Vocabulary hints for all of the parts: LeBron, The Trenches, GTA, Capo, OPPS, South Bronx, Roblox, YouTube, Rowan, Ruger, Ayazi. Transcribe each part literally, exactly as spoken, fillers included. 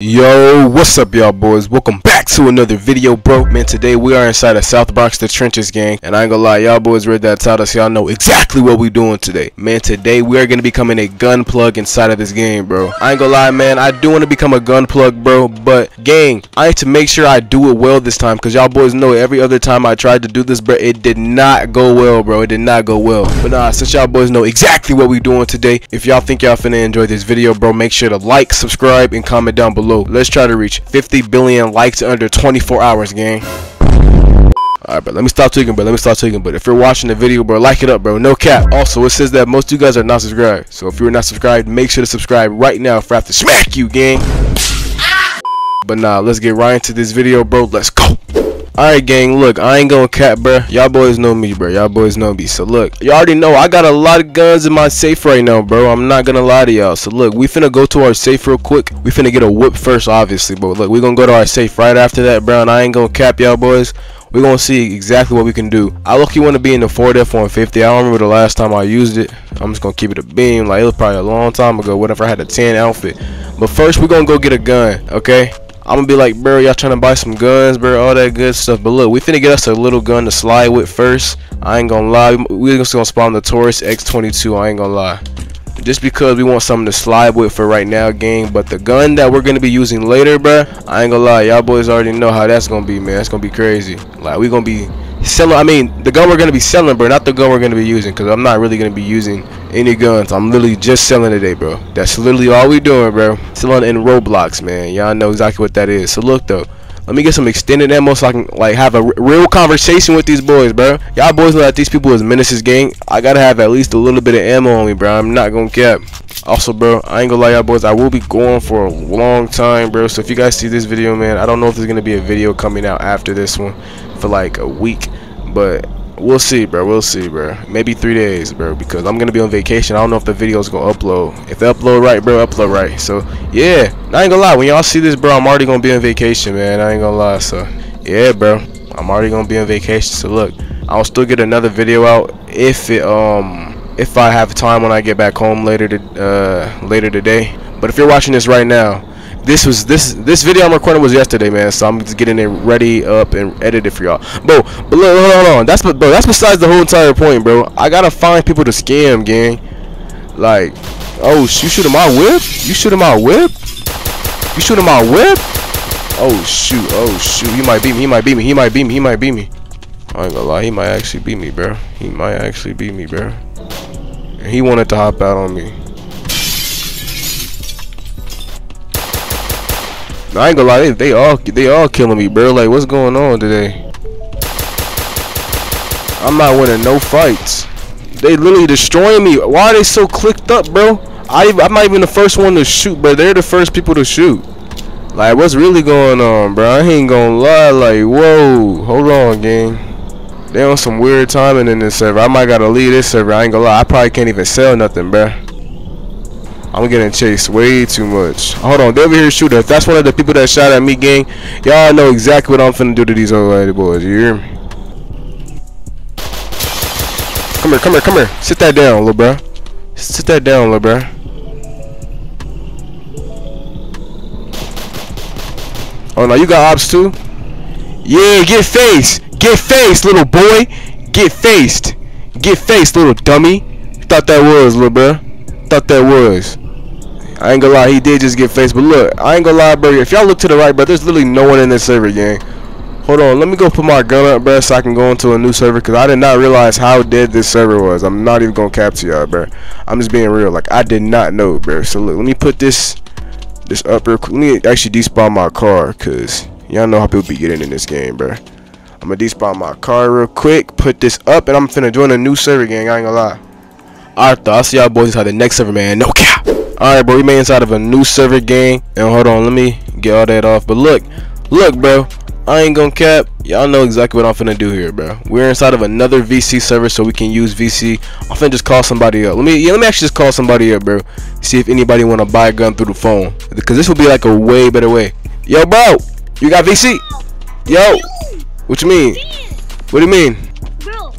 Yo, what's up y'all boys? Welcome back to another video, bro. Man, today we are inside of South Bronx, the trenches gang, and I ain't gonna lie, y'all boys read that title, so y'all know exactly what we doing today. Man, today we are gonna become a gun plug inside of this game, bro. I ain't gonna lie, man, I do want to become a gun plug, bro, but gang, I need to make sure I do it well this time, because y'all boys know every other time I tried to do this, bro, it did not go well, bro. It did not go well. But nah, since y'all boys know exactly what we doing today, if y'all think y'all finna enjoy this video, bro, make sure to like, subscribe, and comment down below. Let's try to reach fifty billion likes under twenty-four hours, gang. Alright, bro, let me stop tweaking, bro. Let me stop tweaking. But if you're watching the video, bro, like it up, bro. No cap. Also, it says that most of you guys are not subscribed. So if you're not subscribed, make sure to subscribe right now for I have to smack you, gang. But nah, let's get right into this video, bro. Let's go. Alright gang, look, I ain't gonna cap, bro. Y'all boys know me, bro. Y'all boys know me. So look, you already know I got a lot of guns in my safe right now, bro. I'm not gonna lie to y'all. So look, we finna go to our safe real quick. We finna get a whip first, obviously, but look, we gonna go to our safe right after that, bro. And I ain't gonna cap y'all boys. We're gonna see exactly what we can do. I lucky wanna be in the Ford F one fifty. I don't remember the last time I used it. I'm just gonna keep it a beam. Like, it was probably a long time ago, whenever I had a tan outfit. But first, we're gonna go get a gun, okay? I'm gonna be like, bro, y'all trying to buy some guns, bro, all that good stuff. But look, we finna get us a little gun to slide with first. I ain't gonna lie, we just gonna spawn the Taurus X twenty-two. I ain't gonna lie, just because we want something to slide with for right now, gang. But the gun that we're gonna be using later, bro, I ain't gonna lie, y'all boys already know how that's gonna be, man. That's gonna be crazy. Like, we gonna be selling, I mean, the gun we're gonna be selling, bro, not the gun we're gonna be using, because I'm not really gonna be using any guns. I'm literally just selling today, bro. That's literally all we doing, bro. Selling in Roblox, man. Y'all know exactly what that is. So look though, let me get some extended ammo so I can like have a r real conversation with these boys, bro. Y'all boys know that these people is menaces, gang. I gotta have at least a little bit of ammo on me, bro. I'm not gonna cap. Also, bro, I ain't gonna lie, y'all boys, I will be going for a long time, bro. So if you guys see this video, man, I don't know if there's gonna be a video coming out after this one for like a week, but we'll see, bro. We'll see, bro. Maybe three days, bro, because I'm gonna be on vacation. I don't know if the video's gonna upload. If they upload right, bro, upload right. So yeah, I ain't gonna lie, when y'all see this, bro, I'm already gonna be on vacation, man. I ain't gonna lie. So yeah, bro, I'm already gonna be on vacation. So look, I'll still get another video out if it um if I have time when I get back home later to uh later today. But if you're watching this right now, This was this this video I'm recording was yesterday, man. So I'm just getting it ready up and edited for y'all, bro. But look, hold on, that's but bro, that's besides the whole entire point, bro. I gotta find people to scam, gang. Like, oh, you shooting my whip? You shooting my whip? You shooting my whip? Oh shoot! Oh shoot! He might beat me. He might beat me. He might beat me. He might beat me. I ain't gonna lie, he might actually beat me, bro. He might actually beat me, bro. And he wanted to hop out on me. I ain't gonna lie, they, they all they all killing me, bro. Like, what's going on today? I'm not winning no fights. They literally destroying me. Why are they so clicked up, bro? I, I'm not even the first one to shoot, but they're the first people to shoot. Like, what's really going on, bro? I ain't gonna lie. Like, whoa, hold on, gang. They on some weird timing in this server. I might gotta leave this server. I ain't gonna lie, I probably can't even sell nothing, bro. I'm getting chased way too much. Hold on, they over here shooting. If that's one of the people that shot at me, gang, y'all know exactly what I'm finna do to these old lady boys. You hear me? Come here, come here, come here. Sit that down, little bruh. Sit that down, little bruh. Oh, now you got ops too? Yeah, get faced. Get faced, little boy. Get faced. Get faced, little dummy. Thought that was, little bruh. Thought that was. I ain't gonna lie, he did just get faced. But look, I ain't gonna lie, bro, if y'all look to the right, bro, there's literally no one in this server, gang. Hold on, let me go put my gun up, bro, so I can go into a new server, because I did not realize how dead this server was. I'm not even gonna capture y'all, bro. I'm just being real. Like, I did not know, bro. So look, let me put this this up real quick. Let me actually despawn my car, because y'all know how people be getting in this game, bro. I'm gonna despawn my car real quick, put this up, and I'm finna join a new server, gang. I ain't gonna lie. Alright though, I'll see y'all boys inside the next server, man. No cap. Alright, bro, we made inside of a new server, gang. And hold on, let me get all that off. But look, look, bro, I ain't gonna cap. Y'all know exactly what I'm finna do here, bro. We're inside of another V C server, so we can use V C. I'm finna just call somebody up. Let me, yeah, let me actually just call somebody up, bro. See if anybody wanna buy a gun through the phone, because this will be like a way better way. Yo, bro, you got V C? Yo, what you mean? What do you mean? Bro,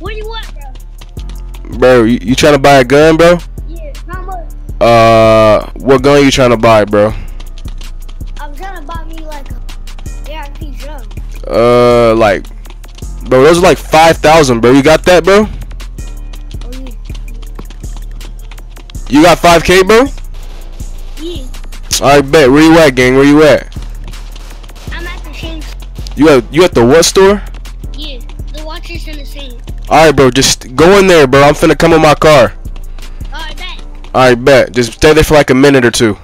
what do you want? Bro, you, you trying to buy a gun, bro? Yeah, how much? Uh, what gun you trying to buy, bro? I'm trying to buy me like a A R P drum. Uh, like, bro, those are like five thousand, bro. You got that, bro? Oh, yeah. You got five K, bro? Yeah. I bet. Where you at, gang? Where you at? I'm at the same. You at you at the what store? Yeah, the watches in the same. All right, bro. Just go in there, bro. I'm finna come in my car. All right, bet. All right, bet. Just stay there for like a minute or two.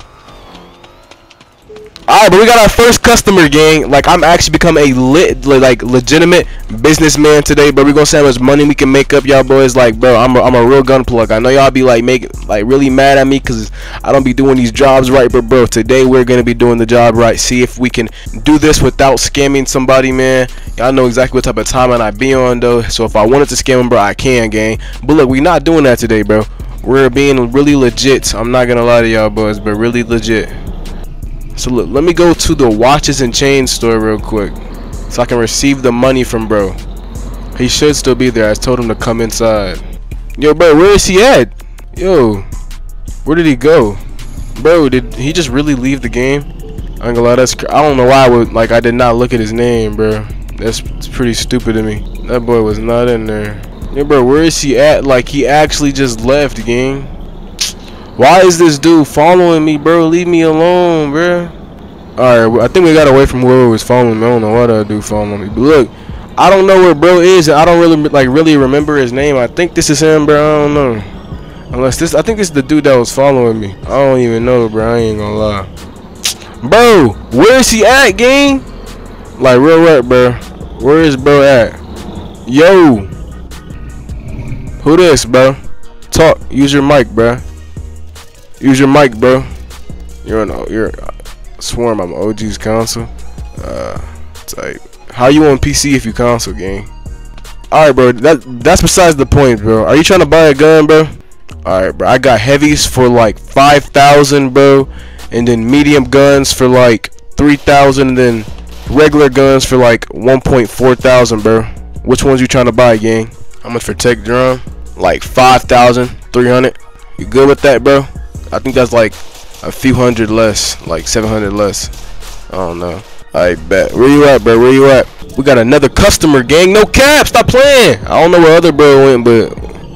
Alright, but we got our first customer, gang. Like, I'm actually become a lit, like, legitimate businessman today. But we're gonna see how much money we can make up, y'all boys. Like, bro, I'm a, I'm a real gun plug. I know y'all be like, make like really mad at me because I don't be doing these jobs right. But bro, today we're gonna be doing the job right. See if we can do this without scamming somebody, man. Y'all know exactly what type of time I be on though. So if I wanted to scam them, bro, I can, gang. But look, we not doing that today, bro. We're being really legit. I'm not gonna lie to y'all boys, but really legit. So look, let me go to the watches and chains store real quick so I can receive the money from bro. He should still be there. I told him to come inside. Yo, bro, where is he at? Yo, where did he go? Bro, did he just really leave the game? I'm gonna lie, that's cr I don't know why I would, like, I did not look at his name, bro. That's pretty stupid of me. That boy was not in there. Yo, bro, where is he at? Like, he actually just left, gang. Why is this dude following me, bro? Leave me alone, bro. Alright, I think we got away from whoever was following me. I don't know why that dude following me. But look, I don't know where bro is, and I don't really like really remember his name. I think this is him, bro. I don't know. Unless this, I think this is the dude that was following me. I don't even know, bro. I ain't gonna lie. Bro, where is he at, gang? Like, real rap, bro. Where is bro at? Yo. Who this, bro? Talk. Use your mic, bro. Use your mic, bro. You're an you're a swarm. I'm O G's console. Uh, type. How you on P C if you console, gang? All right, bro. That that's besides the point, bro. Are you trying to buy a gun, bro? All right, bro. I got heavies for like five thousand, bro, and then medium guns for like three thousand, and then regular guns for like one point four thousand, bro. Which ones you trying to buy, gang? How much for tech drum? Like five thousand three hundred. You good with that, bro? I think that's like a few hundred less, like seven hundred less. I don't know. I bet. Where you at, bro? Where you at? We got another customer, gang. No cap. Stop playing. I don't know where other bro went, but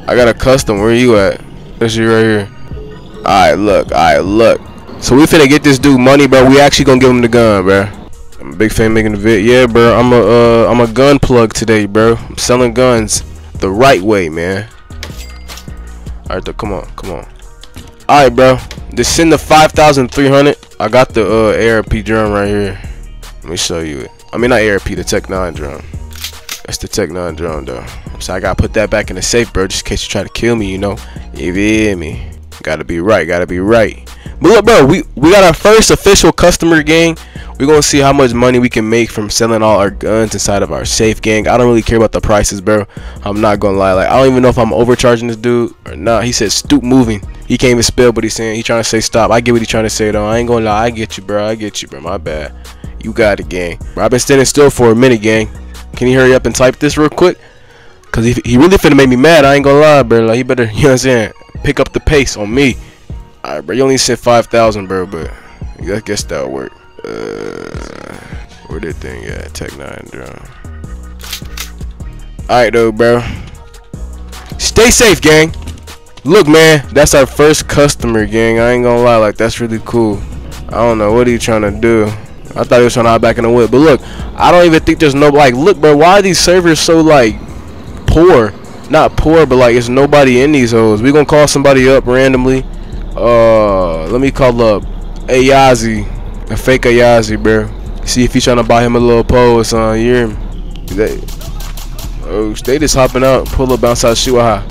I got a custom. Where you at? This you right here. All right, look. All right, look. So we finna get this dude money, bro. We actually gonna give him the gun, bro. I'm a big fan making the vid. Yeah, bro. I'm a uh, I'm a gun plug today, bro. I'm selling guns the right way, man. All right, though. Come on. Come on. Alright, bro, just send the five thousand three hundred. I got the uh, A R P drum right here. Let me show you it. I mean, not A R P, the Tech nine drum. That's the Tech nine drum, though. So I gotta put that back in the safe, bro, just in case you try to kill me, you know. You hear me? Gotta be right, gotta be right. But look, bro, we, we got our first official customer, gang. We're gonna see how much money we can make from selling all our guns inside of our safe, gang. I don't really care about the prices, bro. I'm not gonna lie. Like, I don't even know if I'm overcharging this dude or not. He said, stoop moving. He can't even spell, but he's saying he trying to say stop. I get what he's trying to say though. I ain't gonna lie. I get you, bro. I get you, bro. My bad. You got it, gang. Bro, I've been standing still for a minute, gang. Can you hurry up and type this real quick? Cause he, he really finna make me mad. I ain't gonna lie, bro. Like, you better, you know what I'm saying? Pick up the pace on me. All right, bro. You only sent five thousand, bro. But I guess that'll work. Uh, where that thing at? Tech nine drum. All right, though, bro. Stay safe, gang. Look, man, that's our first customer, gang. I ain't gonna lie, like, that's really cool. I don't know what are you trying to do. I thought he was trying to hide back in the wood, but look, I don't even think there's no, like, look, bro, why are these servers so, like, poor? Not poor, but like, it's nobody in these hoes. We gonna call somebody up randomly. Uh, let me call up Ayazi, a fake Ayazi, bro. See if he's trying to buy him a little pole or something. You hear me? They, oh, they just hopping out, pull up, bounce out, shoot high.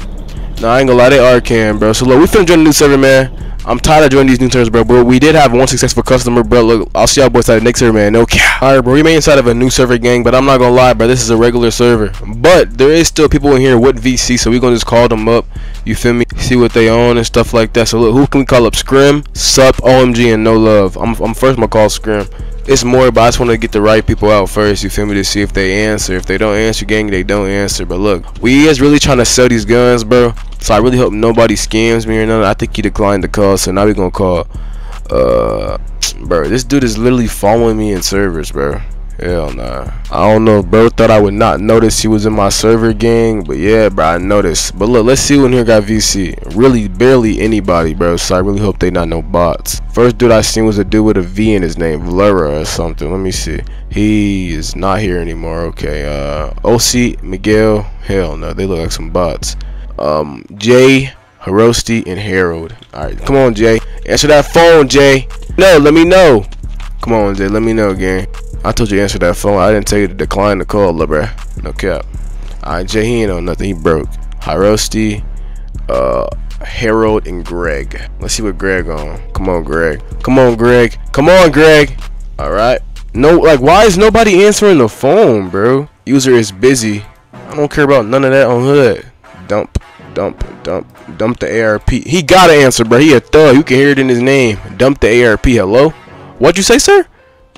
Nah, I ain't gonna lie, they are can, bro. So look, we finna join the new server, man. I'm tired of joining these new servers, bro. But we did have one successful customer, bro. Look, I'll see y'all boys inside the next server, man. No cap. Alright, bro, we may inside of a new server, gang, but I'm not gonna lie, bro. This is a regular server. But there is still people in here with V C, so we gonna just call them up. You feel me? See what they own and stuff like that. So look, who can we call up? Scrim, Sup, O M G, and No Love. I'm, I'm first gonna call Scrim. It's more, but I just want to get the right people out first, you feel me, to see if they answer. If they don't answer, gang, they don't answer. But look, we is really trying to sell these guns, bro. So I really hope nobody scams me or nothing. I think he declined the call, so now we're gonna call uh Bro, this dude is literally following me in servers, bro. Hell nah. I don't know, bro. Thought I would not notice he was in my server gang, but yeah, bro, I noticed. But look, let's see who in here got V C. Really, barely anybody, bro. So I really hope they not no bots. First dude I seen was a dude with a V in his name, Valera or something. Let me see. He is not here anymore. Okay. Uh, O C Miguel. Hell no, they look like some bots. Um, Jay, Hirosti, and Harold. All right, come on, Jay. Answer that phone, Jay. No, let me know. Come on, Jay. Let me know, gang. I told you to answer that phone. I didn't tell you to decline the call, bruh. No cap. Alright, Jay, he ain't on nothing. He broke. Hirosti, uh, Harold, and Greg. Let's see what Greg on. Come on, Greg. Come on, Greg. Come on, Greg. Alright. No, like, why is nobody answering the phone, bro? User is busy. I don't care about none of that on hood. Dump, dump, dump, dump the A R P. He gotta answer, bro. He a thug. You can hear it in his name. Dump the A R P. Hello? What'd you say, sir?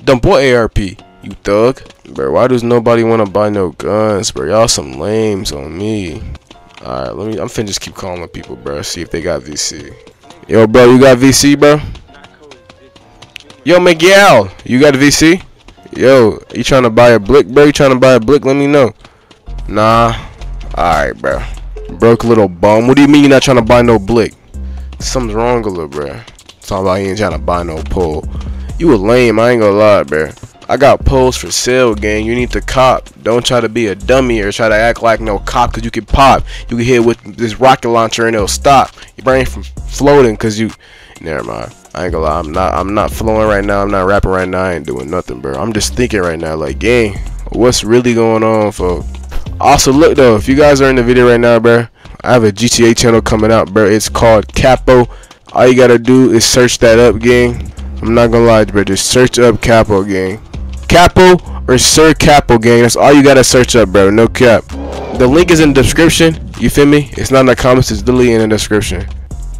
Dump what A R P, you thug? Bro, why does nobody want to buy no guns, bro? Y'all some lames on me. Alright, let me, I'm finna just keep calling people, bro. See if they got V C. Yo, bro, you got V C, bro? Yo, Miguel, you got a V C? Yo, you trying to buy a blick, bro? You trying to buy a blick? Let me know. Nah. Alright, bro. Broke little bum. What do you mean you're not trying to buy no blick? Something's wrong with little bro. Talking about he ain't trying to buy no pole. You a lame, I ain't gonna lie, bro. I got poles for sale, gang. You need to cop. Don't try to be a dummy or try to act like no cop, because you can pop. You can hit with this rocket launcher and it'll stop. Your brain from floating because you... Never mind. I ain't gonna lie. I'm not, I'm not flowing right now. I'm not rapping right now. I ain't doing nothing, bro. I'm just thinking right now, like, gang, what's really going on, folks? Also, look, though, if you guys are in the video right now, bro, I have a G T A channel coming out, bro. It's called Capo. All you gotta do is search that up, gang. I'm not gonna lie, bro. Just search up Capo, gang. Capo or Sir Capo, gang. That's all you gotta search up, bro. No cap. The link is in the description. You feel me? It's not in the comments. It's literally in the description.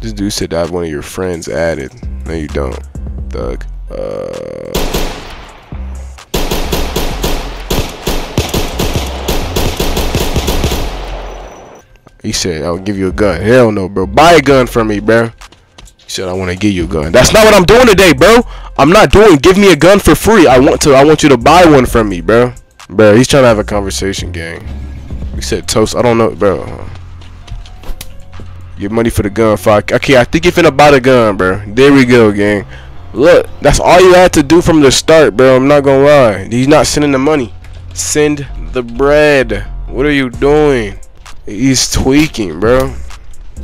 This dude said I have one of your friends added. No, you don't, thug. Uh... He said I'll give you a gun. Hell no, bro. Buy a gun from me, bro. He said I want to give you a gun. That's not what I'm doing today, bro. I'm not doing give me a gun for free. I want to. I want you to buy one from me, bro. Bro, he's trying to have a conversation, gang. He said toast. I don't know, bro. Get money for the gun, fuck. Okay, I think you're finna buy the gun, bro. There we go, gang. Look, that's all you had to do from the start, bro. I'm not gonna lie. He's not sending the money. Send the bread. What are you doing? He's tweaking, bro.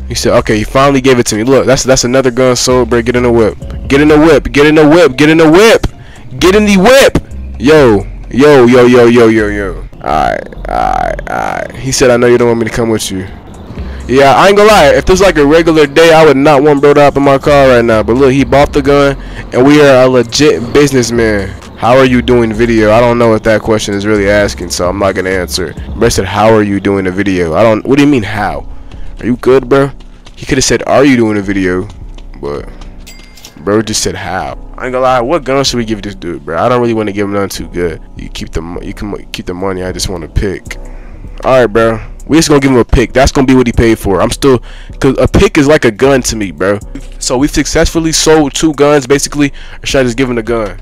He said, okay, he finally gave it to me. Look, that's that's another gun sold, bro. Get in the whip. Get in the whip. Get in the whip. Get in the whip. Get in the whip. Yo. Yo, yo, yo, yo, yo, yo. Alright, alright, alright. He said, I know you don't want me to come with you. Yeah, I ain't gonna lie. If this was like a regular day, I would not want bro to hop in my car right now. But look, he bought the gun, and we are a legit businessman. How are you doing video? I don't know what that question is really asking, so I'm not gonna answer. Bro said, how are you doing the video? I don't, what do you mean how? Are you good, bro? He could have said, are you doing a video? But bro just said how. I ain't gonna lie, what gun should we give this dude, bro? I don't really want to give him nothing too good. You keep the you can keep the money. I just want to pick. All right, bro, we just gonna give him a pick. That's gonna be what he paid for. I'm still, cause a pick is like a gun to me, bro. So we've successfully sold two guns, basically. Or should I just give him the gun?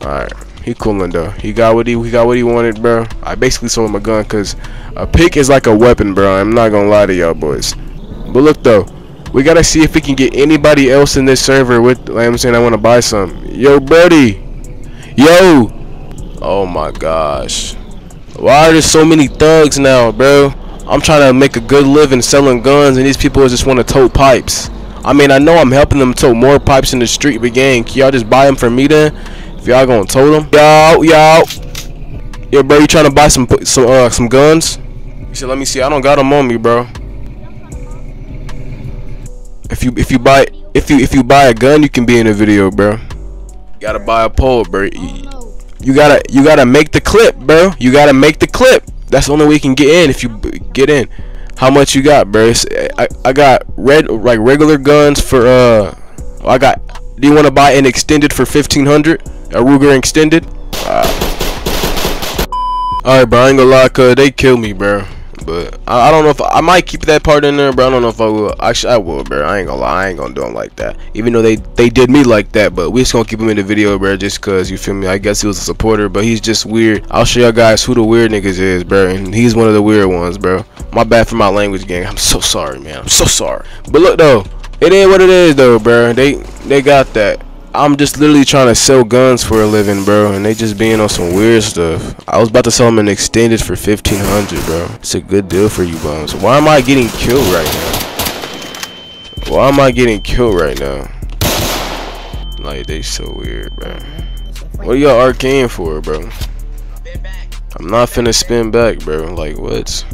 All right. He coolin' though. He got what he he got what he wanted, bro. I basically sold him a gun because a pick is like a weapon, bro. I'm not gonna lie to y'all boys. But look though, we gotta see if we can get anybody else in this server with. Like I'm saying, I want to buy some. Yo, buddy. Yo. Oh my gosh. Why are there so many thugs now, bro? I'm trying to make a good living selling guns, and these people just want to tote pipes. I mean, I know I'm helping them tote more pipes in the street, but gang, can y'all just buy them from me then? Y'all gonna tow them? Yo, yo. Yo, bro, you trying to buy some some uh some guns? He said, let me see. I don't got them on me, bro. If you if you buy if you if you buy a gun, you can be in the video, bro. You gotta buy a pole, bro. You, you gotta you gotta make the clip, bro. You gotta make the clip. That's the only way you can get in. If you get in, how much you got, bro? It's, I I got red like regular guns for uh. I got. Do you want to buy an extended for fifteen hundred? A Ruger extended? Uh. Alright, bro, I ain't gonna lie, cuz they killed me, bro. But I, I don't know if I, I might keep that part in there, bro. I don't know if I will. Actually, I will, bro. I ain't gonna lie. I ain't gonna do them like that. Even though they they did me like that, but we just gonna keep him in the video, bro. Just cause, you feel me? I guess he was a supporter, but he's just weird. I'll show y'all guys who the weird niggas is, bro. And he's one of the weird ones, bro. My bad for my language, gang. I'm so sorry, man. I'm so sorry. But look though, it ain't what it is though, bro. They they got that. I'm just literally trying to sell guns for a living, bro, and they just being on some weird stuff. I was about to sell them an extended for fifteen hundred, bro. It's a good deal for you bums. Why am I getting killed right now? Why am I getting killed right now? Like, they so weird, bro. What are y'all arcane for, bro? I'm not finna spin back, bro. Like, what?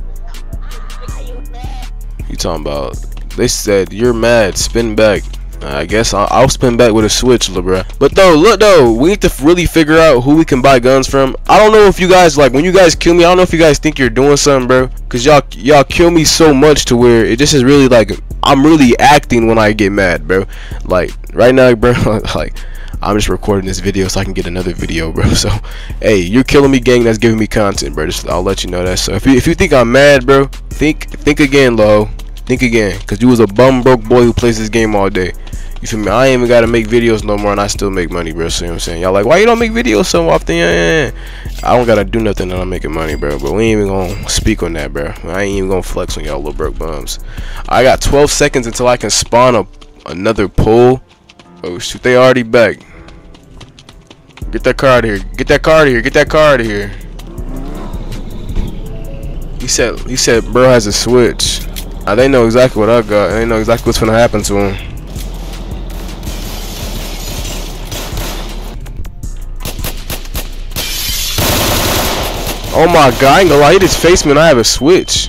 You talking about? They said you're mad. Spin back. I guess I'll, I'll spin back with a switch, LeBron. But though, look though, we need to really figure out who we can buy guns from. I don't know if you guys, like, when you guys kill me, I don't know if you guys think you're doing something, bro. Cause y'all y'all kill me so much to where it just is really like I'm really acting when I get mad, bro. Like right now, bro, like I'm just recording this video so I can get another video, bro. So hey, you're killing me, gang. That's giving me content, bro. Just, I'll let you know that. So if you, if you think I'm mad, bro, think think again, Lo. Think again, cause you was a bum broke boy who plays this game all day. You feel me? I ain't even gotta make videos no more, and I still make money, bro. See what I'm saying? Y'all like, why you don't make videos so often? Yeah, yeah, yeah. I don't gotta do nothing, and I'm making money, bro. But we ain't even gonna speak on that, bro. I ain't even gonna flex on y'all little broke bums. I got twelve seconds until I can spawn a another pull. Oh shoot, they already back. Get that car out of here. Get that car out of here. Get that car out of here. He said, he said, bro has a switch. Now they know exactly what I got. They know exactly what's gonna happen to him. Oh my god, I ain't gonna lie, he just faced me and I have a switch.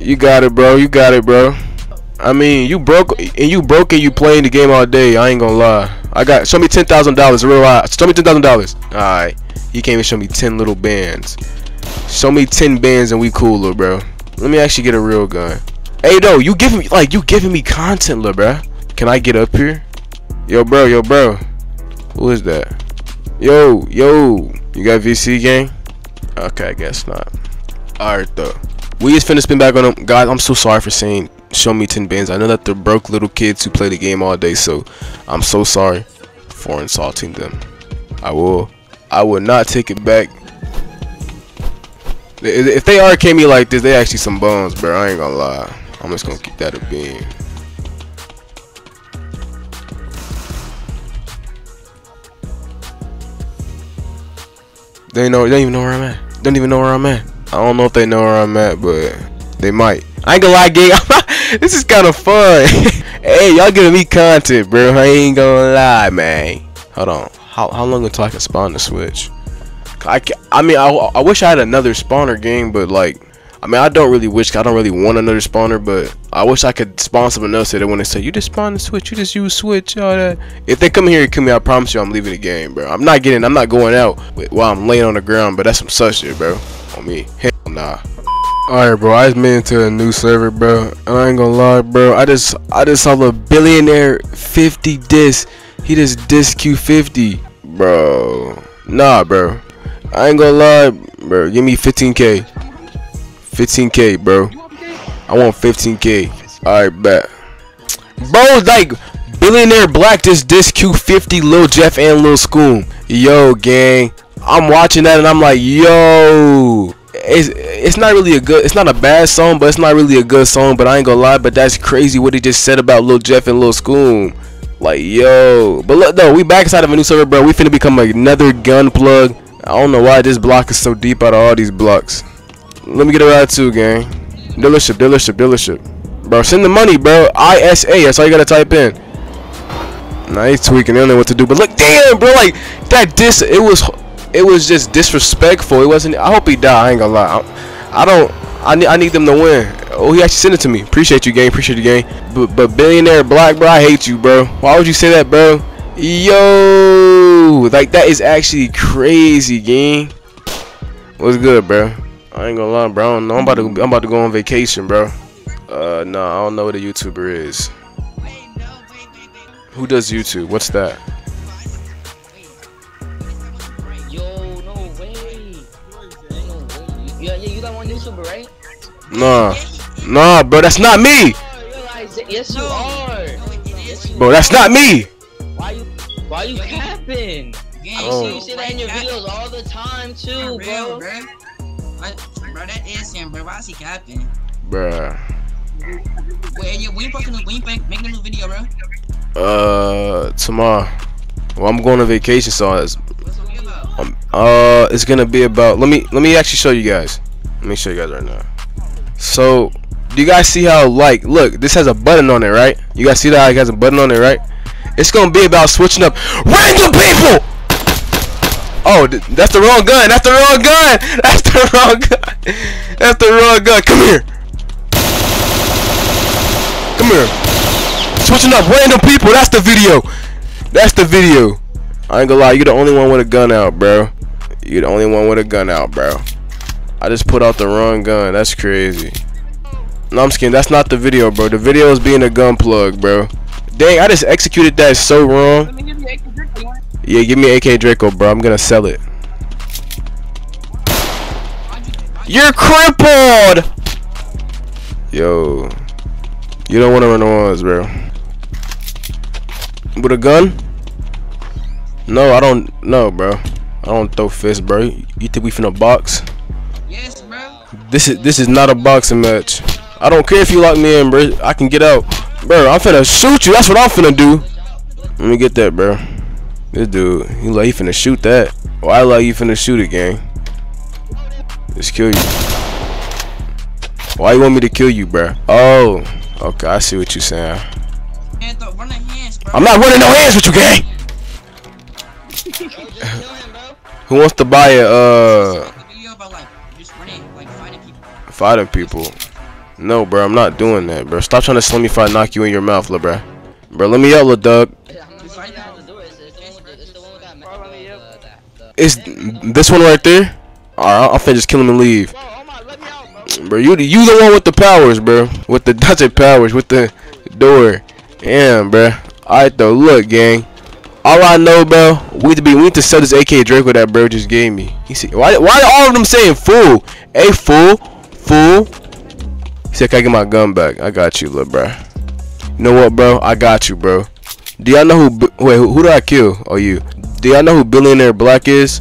You got it, bro. You got it, bro. I mean, you broke and you broke and you playing the game all day. I ain't gonna lie. I got, show me ten thousand dollars real high. Show me ten thousand dollars. Alright. You can't even show me ten little bands. Show me ten bands and we cool, little bro. Let me actually get a real gun. Hey, though, you giving me, like, you giving me content, little bro. Can I get up here? Yo, bro, yo, bro. Who is that? Yo, yo. You got V C, gang? Okay, I guess not. All right, though. We just finna spin back on them. God, I'm so sorry for saying show me ten bands. I know that they're broke little kids who play the game all day, so I'm so sorry for insulting them. I will. I will not take it back. If they R K me like this, they actually some bums, bro. I ain't gonna lie. I'm just gonna keep that a bean. They know. They don't even know where I'm at. Don't even know where I'm at. I don't know if they know where I'm at, but they might. I ain't gonna lie, gang. This is kind of fun. Hey, y'all giving me content, bro. I ain't gonna lie, man. Hold on. How how long until I can spawn the switch? I, I mean, I, I wish I had another spawner game, but like, I mean, I don't really wish, I don't really want another spawner, but I wish I could spawn someone else that they want to say, you just spawn the switch, you just use switch, all that. If they come here and kill me, I promise you I'm leaving the game, bro. I'm not getting, I'm not going out while I'm laying on the ground, but that's some such shit, bro. On me. Hell nah. Alright, bro, I just made it to a new server, bro. And I ain't gonna lie, bro. I just, I just saw the billionaire fifty diss. He just diss Q fifty, bro. Nah, bro. I ain't gonna lie, bro. Give me fifteen K. fifteen K, bro. I want fifteen K. Alright, bet. Bro, like, billionaire black just dissed Q fifty, Lil Jeff, and Lil School. Yo, gang. I'm watching that and I'm like, yo. It's, it's not really a good, it's not a bad song, but it's not really a good song. But I ain't gonna lie, but that's crazy what he just said about Lil Jeff and Lil School. Like, yo. But look, though, we back inside of a new server, bro. We finna become another gun plug. I don't know why this block is so deep out of all these blocks. Let me get a ride too, gang. Dealership, dealership, dealership. Bro, send the money, bro. I S A, that's all you gotta type in. Nah, he's tweaking. They don't know what to do. But look, damn, bro, like, that dis, it was, it was just disrespectful. It wasn't, I hope he died. I ain't gonna lie. I, I don't, I need, I need them to win. Oh, he actually sent it to me. Appreciate you, gang. Appreciate you, gang. But, but billionaire black, bro, I hate you, bro. Why would you say that, bro? Yo, like, that is actually crazy, gang. What's good, bro? I ain't gonna lie, bro. I don't know. I'm about to I'm about to go on vacation, bro. Uh, no, nah, I don't know what a YouTuber is. Who does YouTube? What's that? Yo, no way. YouTuber, right? Nah. Nah, bro, that's not me. Yes, you are. Bro, that's not me. Why you why you capping? Oh. You see that in your videos all the time too, bro. What? Bro, that is him, bro. Why is he capping? Bruh. Wait, you when you making a new video, bro? Uh, tomorrow. Well, I'm going on vacation, so it's um, uh, it's gonna be about. Let me let me actually show you guys. Let me show you guys right now. So, do you guys see how, like, look, this has a button on it, right? You guys see that it has a button on it, right? It's gonna be about switching up random people. Oh, th that's the wrong gun. That's the wrong gun. That's the wrong gun. That's the wrong gun. Come here. Come here. Switching up random people. That's the video. That's the video. I ain't gonna lie, you're the only one with a gun out, bro. You're the only one with a gun out, bro. I just put out the wrong gun. That's crazy. No, I'm just kidding. That's not the video, bro. The video is being a gun plug, bro. Dang, I just executed that so wrong. Let me give you A K Draco. Yeah, give me A K Draco, bro. I'm gonna sell it. You're crippled. Yo, you don't want to run the ones, bro. With a gun? No, I don't. No, bro. I don't throw fists, bro. You think we finna box? Yes, bro. This is this is not a boxing match. I don't care if you lock me in, bro. I can get out, bro. I'm finna shoot you. That's what I'm finna do. Let me get that, bro. This dude, he like he finna shoot that. Why oh, like you finna shoot it, gang? Just kill you. Why you want me to kill you, bro? Oh, okay. I see what you saying. I'm not running no hands with you, gang. Who wants to buy a uh fighting people? No, bro, I'm not doing that, bro. Stop trying to slimy fight, knock you in your mouth, lil bro. Bro, let me out, lil dub. It's this one right there. Alright, I'm finna just kill him and leave. Bro, you you the one with the powers, bro. With the Dutch powers, with the door. Damn, bro. Alright though, look, gang. All I know, bro, we need to be we need to sell this A K Draco that bro just gave me. He said, why why are all of them saying fool? Hey, fool, fool. He said, can I get my gun back? I got you, little bro. You know what, bro? I got you, bro. Do y'all know who wait who, who did I kill? Oh, you. Do y'all know who Billionaire Black is?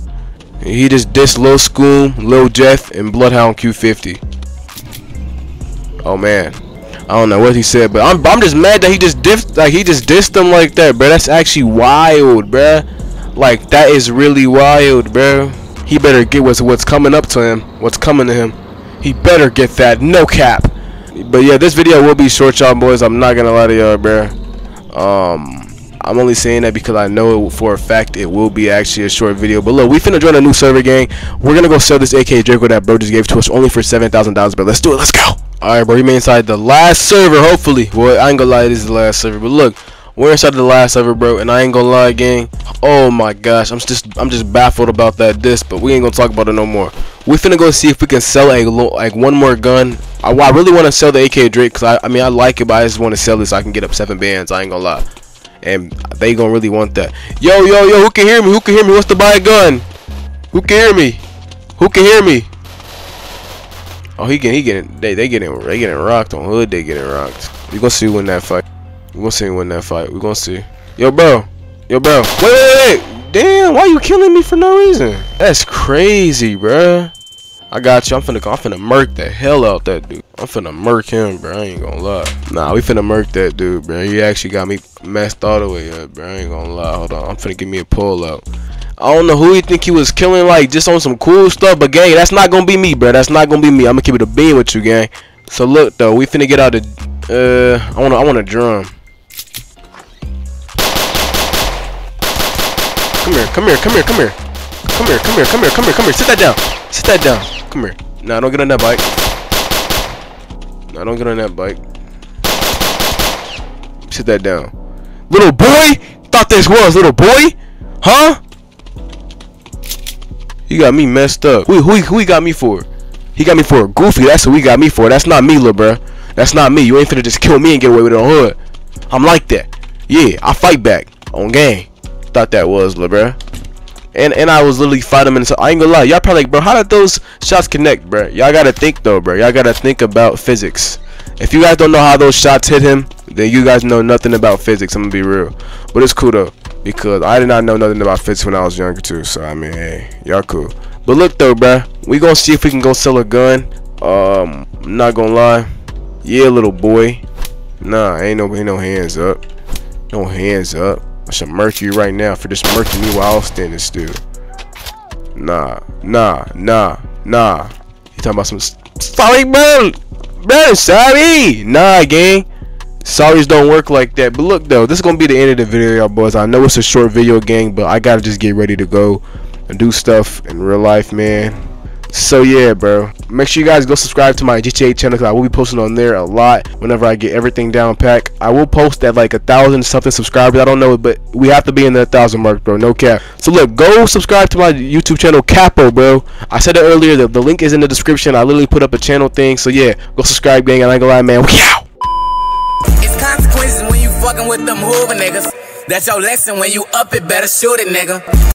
He just dissed Lil Scoom, Lil Jeff, and Bloodhound Q fifty. Oh man, I don't know what he said, but I'm I'm just mad that he just dissed like he just dissed them like that, bro. That's actually wild, bro. Like that is really wild, bro. He better get what's what's coming up to him. What's coming to him? He better get that. No cap. But yeah, this video will be short, y'all boys. I'm not gonna lie to y'all, bro. Um. I'm only saying that because I know for a fact it will be actually a short video. But look, we finna join a new server, gang. We're gonna go sell this A K Draco that bro just gave to us only for seven thousand dollars, but let's do it. Let's go. Alright, bro. We made inside the last server, hopefully. Well, I ain't gonna lie, this is the last server. But look, we're inside the last server, bro. And I ain't gonna lie, gang. Oh my gosh. I'm just I'm just baffled about that disc, but we ain't gonna talk about it no more. We finna go see if we can sell a like one more gun. I, I really wanna sell the A K Drake because I, I mean, I like it, but I just wanna sell this so I can get up seven bands. I ain't gonna lie. And they gonna really want that. Yo, yo, yo, who can hear me? Who can hear me? Who wants to buy a gun? Who can hear me? Who can hear me? Oh, he getting, he getting, they, they getting, they getting rocked on hood. They getting rocked. We gonna see who win that fight. We gonna see who win that fight. We gonna see. Yo, bro. Yo, bro. Wait, wait, wait. Damn, why you killing me for no reason? That's crazy, bro. I got you. I'm finna, I'm finna murk the hell out that dude. I'm finna murk him, bro. I ain't gonna lie. Nah, we finna murk that dude, bro. He actually got me messed all the way up, bro. I ain't gonna lie. Hold on. I'm finna give me a pull out. I don't know who he think he was killing, like, just on some cool stuff. But, gang, that's not gonna be me, bro. That's not gonna be me. I'm gonna keep it a bean with you, gang. So, look, though. We finna get out the... Uh, I wanna, I wanna drum. Come here. Come here. Come here. Come here. Come here. Come here. Come here. Come here. Come here. Sit that down. Sit that down. Come here. Nah, don't get on that bike. Nah, don't get on that bike. Sit that down. Little boy? Thought this was little boy? Huh? You got me messed up. Who, who, who he got me for? He got me for a goofy. That's who he got me for. That's not me, lil' bruh. That's not me. You ain't finna just kill me and get away with it on hood. I'm like that. Yeah, I fight back. On gang. Thought that was, lil' bruh. and and I was literally five minutes. I ain't gonna lie, y'all probably like, bro, how did those shots connect, bro? Y'all gotta think though, bro. Y'all gotta think about physics. If you guys don't know how those shots hit him, then you guys know nothing about physics. I'm gonna be real, but it's cool though, because I did not know nothing about physics when I was younger too. So I mean, hey, y'all cool. But look though, bro, we gonna see if we can go sell a gun. Um, I'm not gonna lie, yeah, little boy. Nah, ain't no, ain't no hands up. No hands up. I should murk you right now for just murking me while I was standing still. Nah, nah, nah, nah. You talking about some sorry, bro, bro, sorry. Nah, gang. Sorries don't work like that. But look though, this is gonna be the end of the video, y'all boys. I know it's a short video, gang, but I gotta just get ready to go and do stuff in real life, man. So yeah, bro, make sure you guys go subscribe to my G T A channel, because I will be posting on there a lot whenever I get everything down pack. I will post at like a thousand something subscribers, I don't know, but we have to be in the thousand mark, bro, no cap. So look, go subscribe to my YouTube channel, Capo, bro. I said it earlier, the, the link is in the description. I literally put up a channel thing, so yeah, go subscribe, gang, and I ain't gonna lie, man, we out. It's consequences when you fucking with them hoover niggas. That's your lesson. When you up it, better shoot it, nigga.